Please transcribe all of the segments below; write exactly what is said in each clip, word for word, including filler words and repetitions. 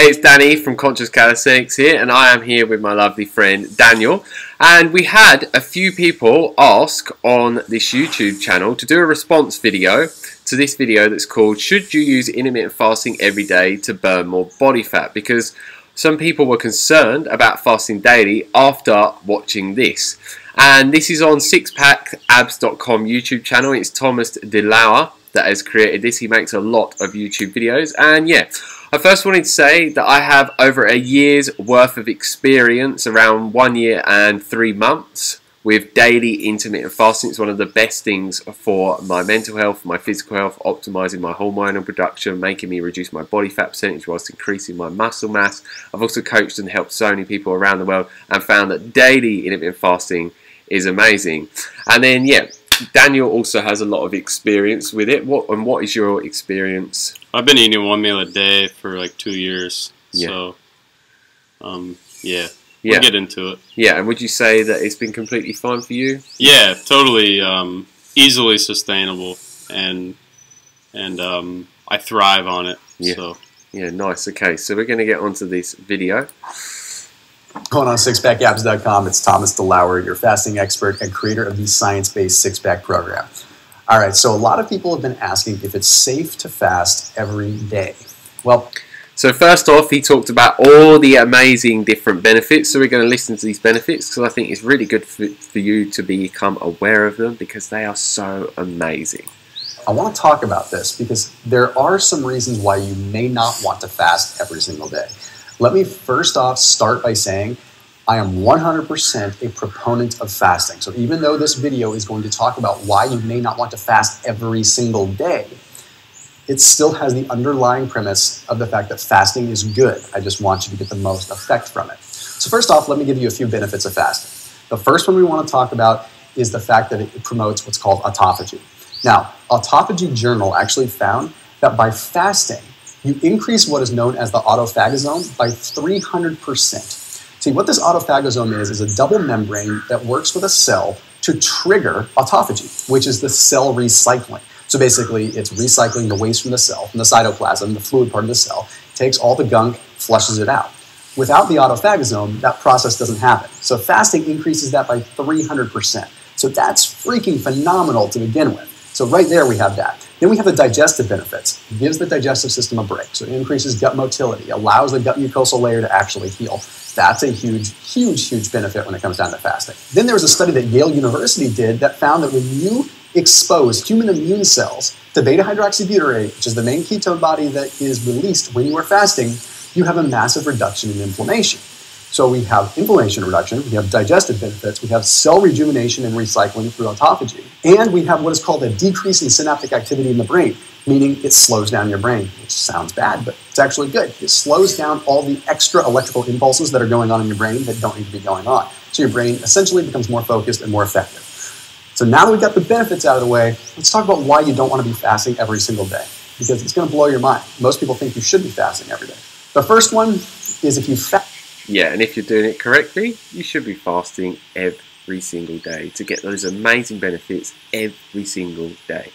Hey, it's Danny from Conscious Calisthenics here, and I am here with my lovely friend Daniel. And we had a few people ask on this YouTube channel to do a response video to this video that's called "Should you use intermittent fasting every day to burn more body fat?" Because some people were concerned about fasting daily after watching this. And this is on six pack abs dot com YouTube channel. It's Thomas DeLauer that has created this. He makes a lot of YouTube videos. And yeah, I first wanted to say that I have over a year's worth of experience, around one year and three months, with daily intermittent fasting. It's one of the best things for my mental health, my physical health, optimizing my hormonal production, making me reduce my body fat percentage whilst increasing my muscle mass. I've also coached and helped so many people around the world and found that daily intermittent fasting is amazing. And then, yeah, Daniel also has a lot of experience with it. What and what is your experience? I've been eating one meal a day for like two years. Yeah. So, um, yeah, yeah, we'll get into it. Yeah, and would you say that it's been completely fine for you? Yeah, totally, um, easily sustainable, and and um, I thrive on it. Yeah. So. Yeah, nice. Okay, so we're going to get onto this video. Going on six pack abs dot com, it's Thomas DeLauer, your fasting expert and creator of the science-based six-pack program. All right, so a lot of people have been asking if it's safe to fast every day. Well, so first off, he talked about all the amazing different benefits, so we're going to listen to these benefits because I think it's really good for, for you to become aware of them because they are so amazing. I want to talk about this because there are some reasons why you may not want to fast every single day. Let me first off start by saying I am one hundred percent a proponent of fasting. So even though this video is going to talk about why you may not want to fast every single day, it still has the underlying premise of the fact that fasting is good. I just want you to get the most effect from it. So first off, let me give you a few benefits of fasting. The first one we want to talk about is the fact that it promotes what's called autophagy. Now, Autophagy Journal actually found that by fasting, you increase what is known as the autophagosome by three hundred percent. See, what this autophagosome is, is a double membrane that works with a cell to trigger autophagy, which is the cell recycling. So basically, it's recycling the waste from the cell, from the cytoplasm, the fluid part of the cell, takes all the gunk, flushes it out. Without the autophagosome, that process doesn't happen. So fasting increases that by three hundred percent. So that's freaking phenomenal to begin with. So right there we have that. Then we have the digestive benefits. It gives the digestive system a break. So it increases gut motility, allows the gut mucosal layer to actually heal. That's a huge, huge, huge benefit when it comes down to fasting. Then there was a study that Yale University did that found that when you expose human immune cells to beta-hydroxybutyrate, which is the main ketone body that is released when you are fasting, you have a massive reduction in inflammation. So we have inflammation reduction, we have digestive benefits, we have cell rejuvenation and recycling through autophagy, and we have what is called a decrease in synaptic activity in the brain, meaning it slows down your brain, which sounds bad, but it's actually good. It slows down all the extra electrical impulses that are going on in your brain that don't need to be going on. So your brain essentially becomes more focused and more effective. So now that we've got the benefits out of the way, let's talk about why you don't want to be fasting every single day, because it's going to blow your mind. Most people think you should be fasting every day. The first one is if you fast. Yeah, and if you're doing it correctly, you should be fasting every single day to get those amazing benefits every single day.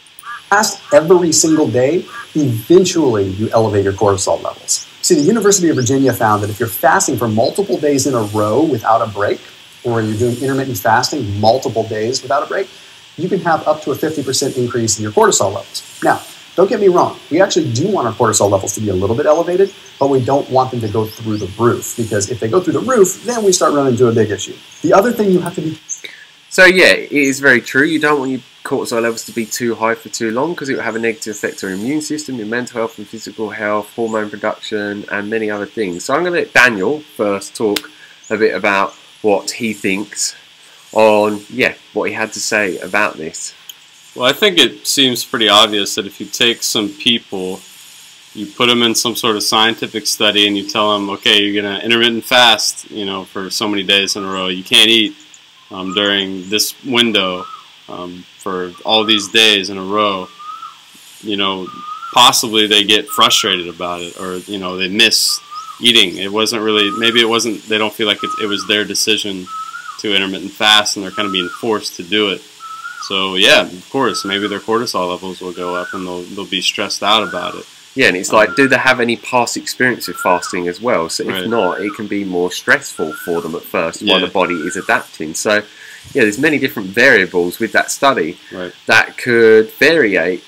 Fast every single day, eventually you elevate your cortisol levels. See, the University of Virginia found that if you're fasting for multiple days in a row without a break, or you're doing intermittent fasting multiple days without a break, you can have up to a fifty percent increase in your cortisol levels. Now, don't get me wrong, we actually do want our cortisol levels to be a little bit elevated, but we don't want them to go through the roof, because if they go through the roof, then we start running into a big issue. The other thing you have to be... So yeah, it is very true. You don't want your cortisol levels to be too high for too long, because it will have a negative effect on your immune system, your mental health and physical health, hormone production, and many other things. So I'm going to let Daniel first talk a bit about what he thinks on, yeah, what he had to say about this. Well, I think it seems pretty obvious that if you take some people, you put them in some sort of scientific study and you tell them, okay, you're going to intermittent fast, you know, for so many days in a row. You can't eat um, during this window um, for all these days in a row. You know, possibly they get frustrated about it, or, you know, they miss eating. It wasn't really, maybe it wasn't, they don't feel like it, it was their decision to intermittent fast and they're kind of being forced to do it. So yeah, of course, maybe their cortisol levels will go up and they'll, they'll be stressed out about it. Yeah, and it's like, do they have any past experience with fasting as well? So if right. not, it can be more stressful for them at first yeah. while the body is adapting. So yeah, there's many different variables with that study right. that could variate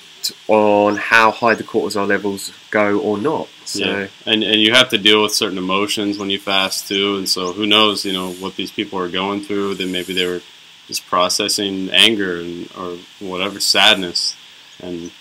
on how high the cortisol levels go or not. So yeah. and, and you have to deal with certain emotions when you fast too. And so who knows, you know, what these people are going through. Then maybe they were just processing anger and, or whatever, sadness. And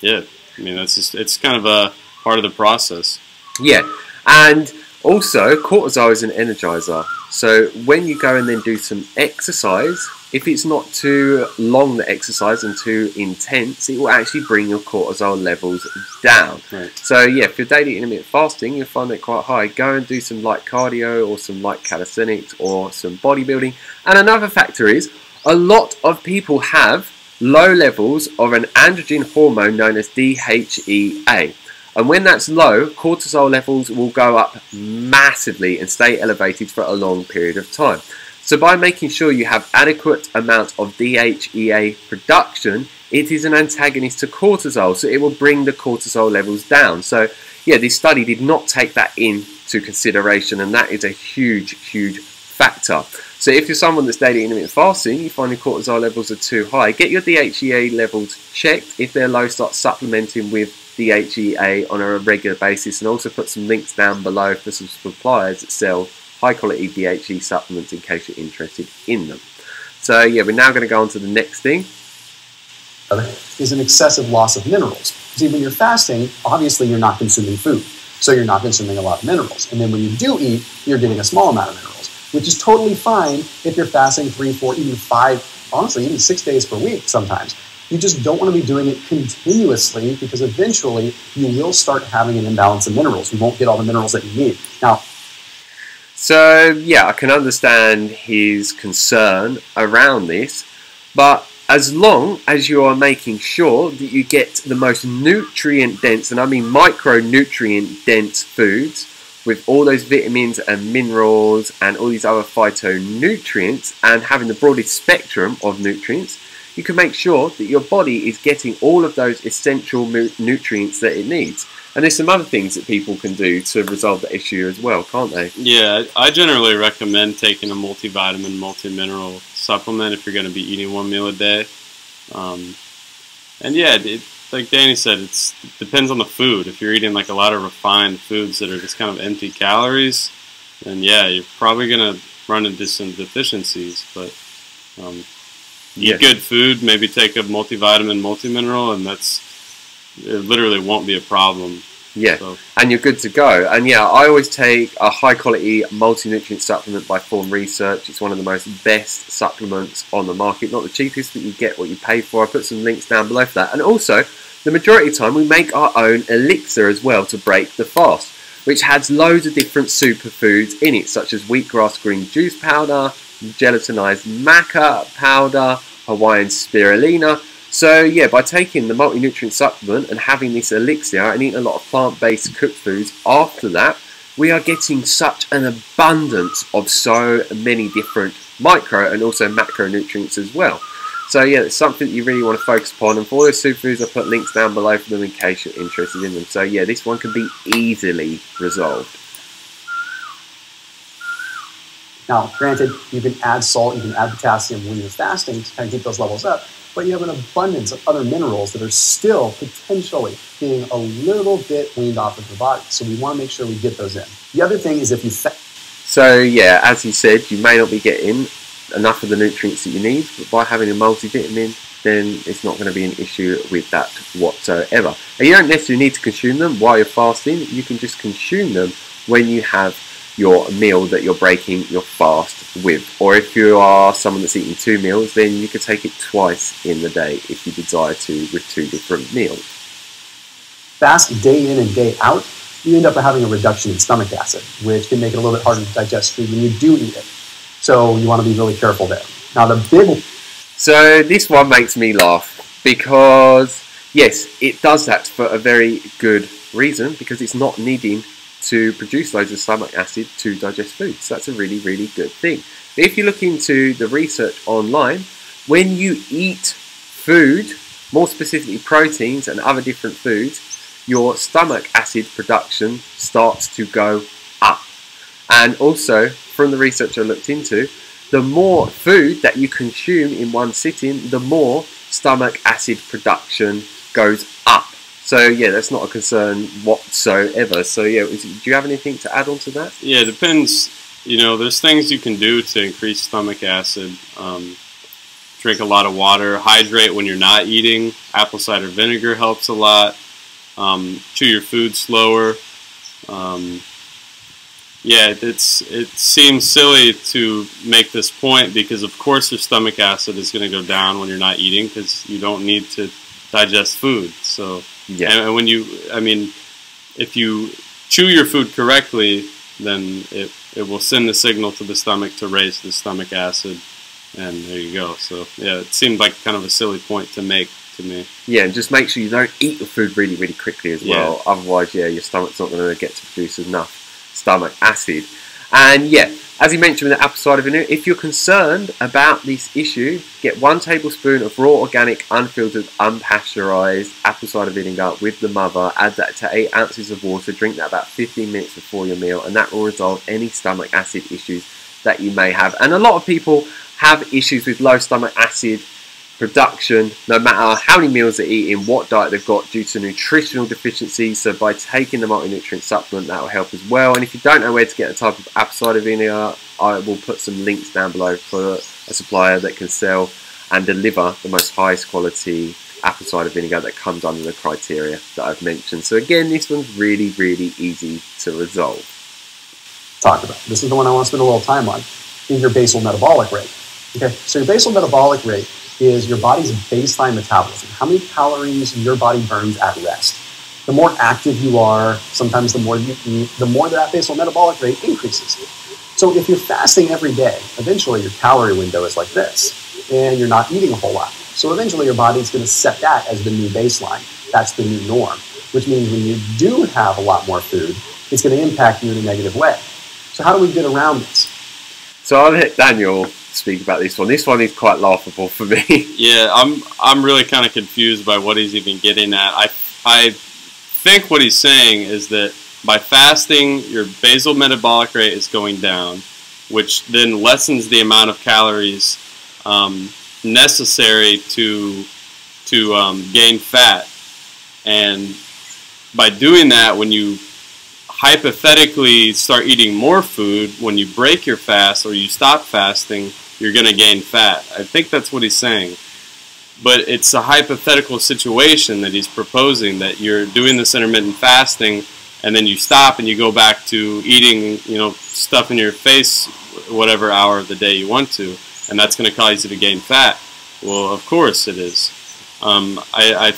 yeah. I mean, that's just, it's kind of a part of the process. Yeah. And also, cortisol is an energizer. So when you go and then do some exercise, if it's not too long, the exercise, and too intense, it will actually bring your cortisol levels down. Right. So yeah, if you're daily intermittent fasting, you'll find it quite high. Go and do some light cardio or some light calisthenics or some bodybuilding. And another factor is a lot of people have low levels of an androgen hormone known as D H E A. And when that's low, cortisol levels will go up massively and stay elevated for a long period of time. So by making sure you have adequate amounts of D H E A production, it is an antagonist to cortisol, so it will bring the cortisol levels down. So yeah, this study did not take that into consideration, and that is a huge, huge factor. So if you're someone that's daily intermittent fasting, you find your cortisol levels are too high, get your D H E A levels checked. If they're low, start supplementing with D H E A on a regular basis, and also put some links down below for some suppliers that sell high quality D H E A supplements in case you're interested in them. So yeah, we're now going to go on to the next thing. Is an excessive loss of minerals. See, when you're fasting, obviously you're not consuming food, so you're not consuming a lot of minerals. And then when you do eat, you're getting a small amount of minerals, which is totally fine if you're fasting three, four, even five, honestly, even six days per week sometimes. You just don't want to be doing it continuously, because eventually you will start having an imbalance of minerals. You won't get all the minerals that you need. Now, so, yeah, I can understand his concern around this, but as long as you are making sure that you get the most nutrient-dense, and I mean micronutrient-dense foods, with all those vitamins and minerals and all these other phytonutrients, and having the broadest spectrum of nutrients, you can make sure that your body is getting all of those essential nutrients that it needs. And there's some other things that people can do to resolve the issue as well, can't they? Yeah, I generally recommend taking a multivitamin, multi-mineral supplement if you're going to be eating one meal a day. Um, and yeah, it, like Danny said, it's, it depends on the food. If you're eating like a lot of refined foods that are just kind of empty calories, then yeah, you're probably going to run into some deficiencies. But um, yeah. eat good food, maybe take a multivitamin, multi-mineral, and that's, it literally won't be a problem. Yeah, so. And you're good to go. And yeah, I always take a high-quality multi-nutrient supplement by Thorne Research. It's one of the most best supplements on the market. Not the cheapest, but you get what you pay for. I put some links down below for that. And also, the majority of the time, we make our own elixir as well to break the fast, which has loads of different superfoods in it, such as wheatgrass green juice powder, gelatinized maca powder, Hawaiian spirulina. So yeah, by taking the multi-nutrient supplement and having this elixir and eating a lot of plant-based cooked foods after that, we are getting such an abundance of so many different micro and also macronutrients as well. So yeah, it's something you really want to focus upon. And for all those superfoods, I'll put links down below for them in case you're interested in them. So yeah, this one can be easily resolved. Now, granted, you can add salt, you can add potassium when you're fasting to kind of keep those levels up, but you have an abundance of other minerals that are still potentially being a little bit weaned off of the body. So we want to make sure we get those in. The other thing is if you... So yeah, as he said, you may not be getting enough of the nutrients that you need, but by having a multivitamin, then it's not going to be an issue with that whatsoever. And you don't necessarily need to consume them while you're fasting. You can just consume them when you have your meal that you're breaking your fast with. Or if you are someone that's eating two meals, then you could take it twice in the day if you desire to, with two different meals. Fast day in and day out, you end up having a reduction in stomach acid, which can make it a little bit harder to digest food when you do eat it. So you want to be really careful there. Now the big... So this one makes me laugh because, yes, it does that for a very good reason, because it's not needing to produce loads of stomach acid to digest food. So that's a really, really good thing. But if you look into the research online, when you eat food, more specifically proteins and other different foods, your stomach acid production starts to go up. And also, from the research I looked into, the more food that you consume in one sitting, the more stomach acid production goes up. So yeah, that's not a concern whatsoever. So yeah, is, do you have anything to add on to that? Yeah, it depends. You know, there's things you can do to increase stomach acid. Um, drink a lot of water, hydrate when you're not eating. Apple cider vinegar helps a lot. Um, chew your food slower. Um, yeah, it's it seems silly to make this point because of course your stomach acid is going to go down when you're not eating because you don't need to digest food. So yeah, and, and when you, I mean, if you chew your food correctly, then it it will send the signal to the stomach to raise the stomach acid. And there you go. So yeah, it seemed like kind of a silly point to make to me. Yeah, and just make sure you don't eat the food really, really quickly as well. Yeah. Otherwise, yeah, your stomach's not going to get to produce enough stomach acid. And yeah, as you mentioned with the apple cider vinegar, if you're concerned about this issue, get one tablespoon of raw, organic, unfiltered, unpasteurized apple cider vinegar with the mother. Add that to eight ounces of water. Drink that about fifteen minutes before your meal, and that will resolve any stomach acid issues that you may have. And a lot of people have issues with low stomach acid production no matter how many meals they eat, in what diet they've got, due to nutritional deficiencies. So by taking the multi-nutrient supplement, that will help as well. And if you don't know where to get the type of apple cider vinegar, I will put some links down below for a supplier that can sell and deliver the most highest quality apple cider vinegar that comes under the criteria that I've mentioned. So again, this one's really, really easy to resolve. Talk about. This is the one I want to spend a little time on, is your basal metabolic rate. Okay, so your basal metabolic rate is your body's baseline metabolism, how many calories your body burns at rest. The more active you are, sometimes the more you eat, the more that basal metabolic rate increases. So if you're fasting every day, eventually your calorie window is like this, and you're not eating a whole lot. So eventually your body's going to set that as the new baseline. That's the new norm, which means when you do have a lot more food, it's going to impact you in a negative way. So how do we get around this? So I'll let Daniel speak about this one. This one is quite laughable for me. Yeah, I'm I'm really kind of confused by what he's even getting at. I, I think what he's saying is that by fasting, your basal metabolic rate is going down, which then lessens the amount of calories um, necessary to, to um, gain fat. And by doing that, when you hypothetically start eating more food, when you break your fast or you stop fasting, you're going to gain fat. I think that's what he's saying. But it's a hypothetical situation that he's proposing, that you're doing this intermittent fasting and then you stop and you go back to eating, you know, stuff in your face whatever hour of the day you want to, and that's going to cause you to gain fat. Well, of course it is. Um, I, I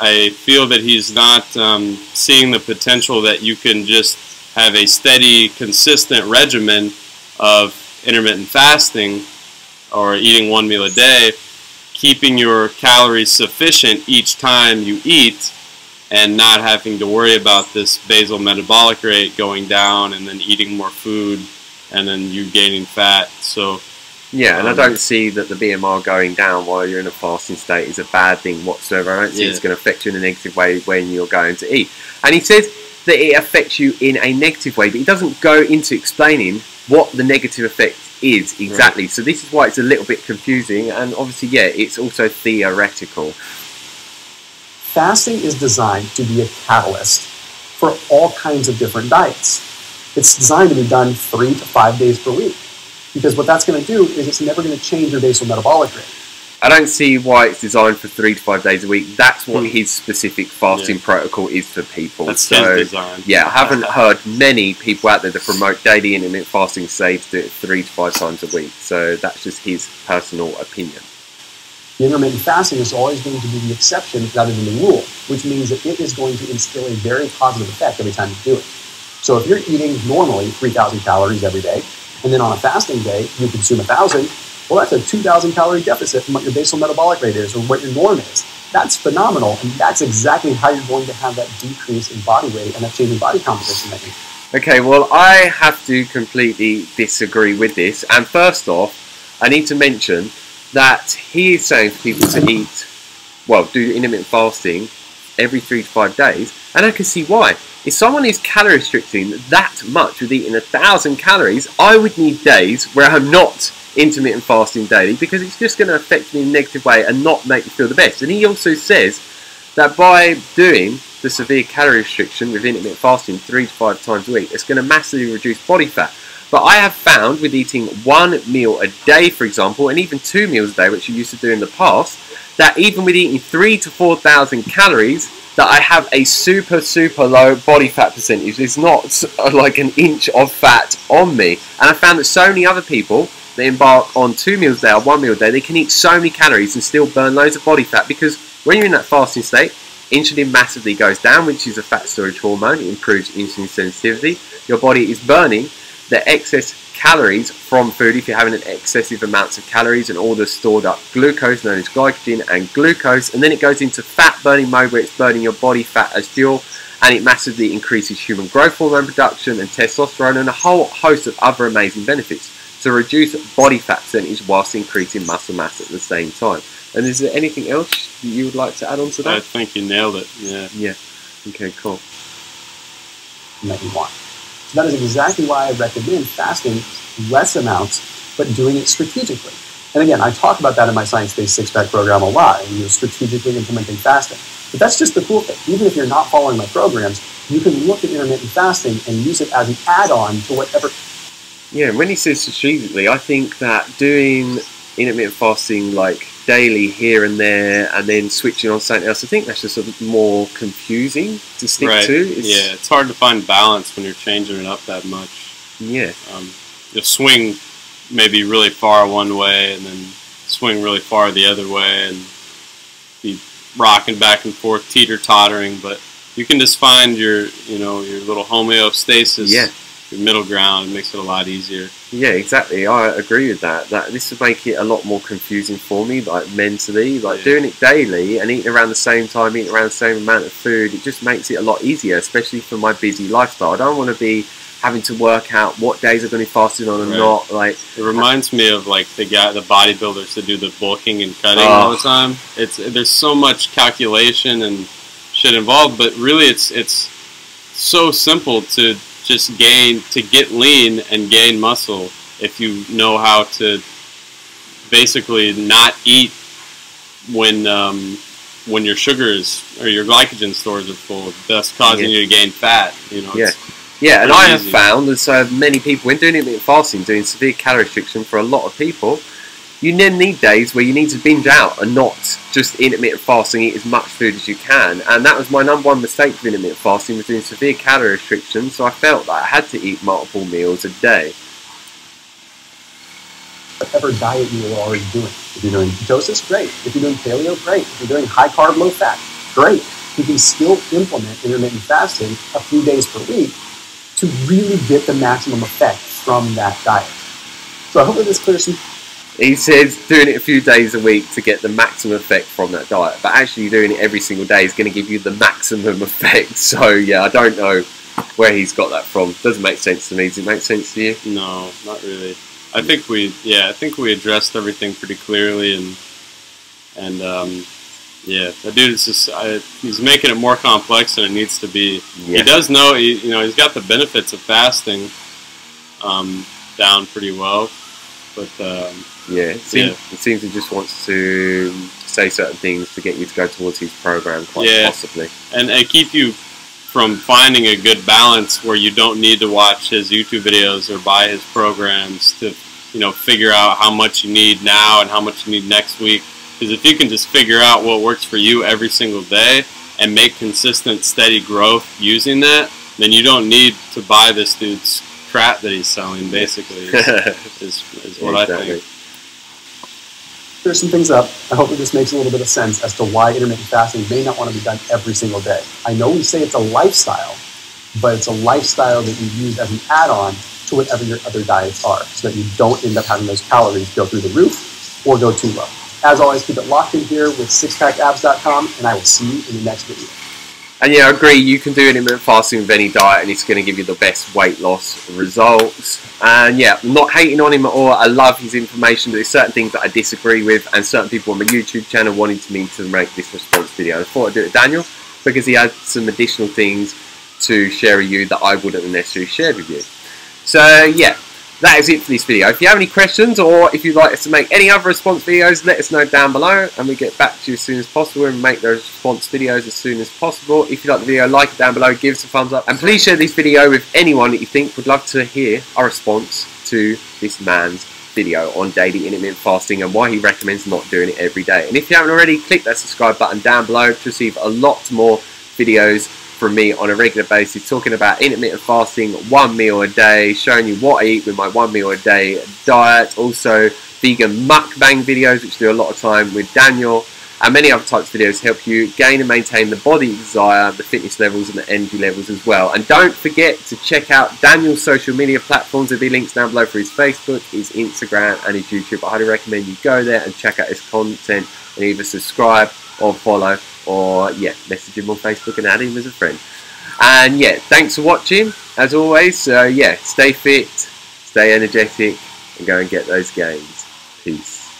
I feel that he's not um, seeing the potential that you can just have a steady, consistent regimen of intermittent fasting or eating one meal a day, keeping your calories sufficient each time you eat and not having to worry about this basal metabolic rate going down and then eating more food and then you gaining fat. So yeah, and um, I don't see that the B M R going down while you're in a fasting state is a bad thing whatsoever. I don't see yeah. It's going to affect you in a negative way when you're going to eat. And he says that it affects you in a negative way, but he doesn't go into explaining what the negative effect is exactly. Right. So this is why it's a little bit confusing, and obviously, yeah, it's also theoretical. Fasting is designed to be a catalyst for all kinds of different diets. It's designed to be done three to five days per week. Because what that's going to do is it's never going to change your basal metabolic rate. I don't see why it's designed for three to five days a week. That's what his specific fasting yeah. protocol is for people. That's so, his design. Yeah, I haven't heard many people out there that promote daily intermittent fasting say to do it three to five times a week. So that's just his personal opinion. The intermittent fasting is always going to be the exception rather than the rule, which means that it is going to instill a very positive effect every time you do it. So if you're eating normally three thousand calories every day, and then on a fasting day, you consume one thousand, well, that's a two thousand calorie deficit from what your basal metabolic rate is or what your norm is. That's phenomenal, and that's exactly how you're going to have that decrease in body weight and that change in body composition that you. Okay, well, I have to completely disagree with this. And first off, I need to mention that he is saying for people to eat, well, do intermittent fasting every three to five days, and I can see why. If someone is calorie restricting that much with eating a thousand calories, I would need days where I'm not intermittent fasting daily, because it's just going to affect me in a negative way and not make me feel the best. And he also says that by doing the severe calorie restriction with intermittent fasting three to five times a week, it's going to massively reduce body fat. But I have found with eating one meal a day, for example, and even two meals a day, which I used to do in the past, that even with eating three to four thousand calories, that I have a super, super low body fat percentage. There's not like an inch of fat on me. And I found that so many other people that embark on two meals a day or one meal a day, they can eat so many calories and still burn loads of body fat, because when you're in that fasting state, insulin massively goes down, which is a fat storage hormone. It improves insulin sensitivity. Your body is burning the excess calories from food if you're having an excessive amounts of calories and all the stored up glucose known as glycogen and glucose, and then it goes into fat burning mode where it's burning your body fat as fuel, and it massively increases human growth hormone production and testosterone and a whole host of other amazing benefits to reduce body fat percentage whilst increasing muscle mass at the same time. And is there anything else that you would like to add on to that? I think you nailed it. Yeah. Yeah. Okay, cool. Maybe one. So that is exactly why I recommend fasting less amounts, but doing it strategically. And again, I talk about that in my Science-Based Six-Pack program a lot, and you're strategically implementing fasting. But that's just the cool thing. Even if you're not following my programs, you can look at intermittent fasting and use it as an add-on to whatever. Yeah, and when he says strategically, I think that doing intermittent fasting like daily here and there and then switching on something else, I think that's just sort of more confusing to stick right. to. It's yeah, it's hard to find balance when you're changing it up that much. Yeah. Um, you'll swing maybe really far one way and then swing really far the other way and be rocking back and forth, teeter-tottering, but you can just find your, you know, your little homeostasis. Yeah. Middle ground makes it a lot easier. Yeah, exactly. I agree with that. That this would make it a lot more confusing for me, like mentally. Like yeah. doing it daily and eating around the same time, eating around the same amount of food, it just makes it a lot easier, especially for my busy lifestyle. I don't want to be having to work out what days I'm going to be fasting on and right. not. Like it reminds me of like the guy, the bodybuilders that do the bulking and cutting oh. all the time. It's there's so much calculation and shit involved, but really, it's it's so simple to. Just gain to get lean and gain muscle if you know how to basically not eat when um, when your sugars or your glycogen stores are full, thus causing yeah. you to gain fat. You know, yeah, it's yeah. And I have easy. found, and so have many people, when doing intermittent fasting, doing severe calorie restriction for a lot of people, you then need days where you need to binge out and not just intermittent fasting, eat as much food as you can. And that was my number one mistake with intermittent fasting, was doing severe calorie restriction, so I felt that I had to eat multiple meals a day. Whatever diet you were already doing. If you're doing ketosis, great. If you're doing paleo, great. If you're doing high carb, low fat, great. You can still implement intermittent fasting a few days per week to really get the maximum effect from that diet. So I hope that this clears some. He says doing it a few days a week to get the maximum effect from that diet, but actually doing it every single day is going to give you the maximum effect. So yeah, I don't know where he's got that from. Doesn't make sense to me. Does it make sense to you? No, not really. I think we, yeah, I think we addressed everything pretty clearly, and and um, yeah, that dude is just I, he's making it more complex than it needs to be. Yeah. He does know, he, you know, he's got the benefits of fasting um, down pretty well. But um, yeah, it seems, yeah, it seems he just wants to say certain things to get you to go towards his program, quite yeah. possibly. And, and keep you from finding a good balance where you don't need to watch his YouTube videos or buy his programs to, you know, figure out how much you need now and how much you need next week. Because if you can just figure out what works for you every single day and make consistent, steady growth using that, then you don't need to buy this dude's crap that he's selling, basically, is, is, is what exactly. I think. There's some things up. I hope that this makes a little bit of sense as to why intermittent fasting may not want to be done every single day. I know we say it's a lifestyle, but it's a lifestyle that you use as an add-on to whatever your other diets are, so that you don't end up having those calories go through the roof or go too low. As always, keep it locked in here with six pack abs dot com, and I will see you in the next video. And yeah, I agree, you can do intermittent fasting with any diet and it's going to give you the best weight loss results. And yeah, I'm not hating on him at all. I love his information, but there's certain things that I disagree with, and certain people on my YouTube channel wanted me to make this response video. I thought I'd do it with Daniel, because he had some additional things to share with you that I wouldn't necessarily share with you. So yeah, that is it for this video. If you have any questions, or if you'd like us to make any other response videos, let us know down below and we get back to you as soon as possible and make those response videos as soon as possible. If you like the video, like it down below, give us a thumbs up, and please share this video with anyone that you think would love to hear our response to this man's video on daily intermittent fasting and why he recommends not doing it every day. And if you haven't already, click that subscribe button down below to receive a lot more videos from me on a regular basis, talking about intermittent fasting, one meal a day, showing you what I eat with my one meal a day diet, also vegan mukbang videos, which do a lot of time with Daniel, and many other types of videos to help you gain and maintain the body you desire, the fitness levels and the energy levels as well. And don't forget to check out Daniel's social media platforms. There'll be links down below for his Facebook, his Instagram and his YouTube. I highly recommend you go there and check out his content and either subscribe or follow, or yeah, message him on Facebook and add him as a friend. And yeah, thanks for watching as always. So yeah, stay fit, stay energetic and go and get those gains. Peace.